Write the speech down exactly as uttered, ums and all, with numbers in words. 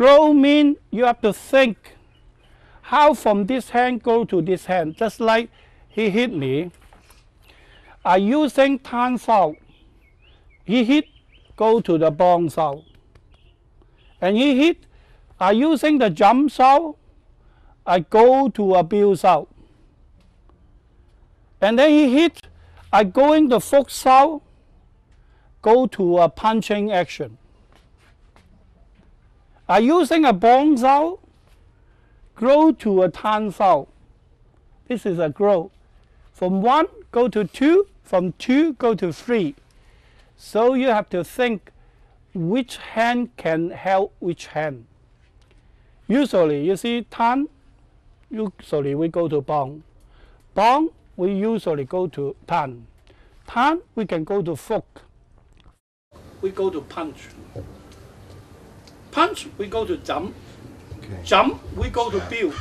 Grow means you have to think how from this hand go to this hand. Just like he hit me, I using tan sao. He hit go to the bong sao, and he hit. I using the jump sao. I go to a build sao, and then he hit. I going the fook sao. Go to a punching action. I using a bong sao, grow to a tan sao. This is a grow. From one go to two, from two go to three. So you have to think which hand can help which hand. Usually you see tan, usually we go to bong. Bong, we usually go to tan. Tan, we can go to fook. We go to punch. Punch, we go to jump. Okay. Jump, we go to build.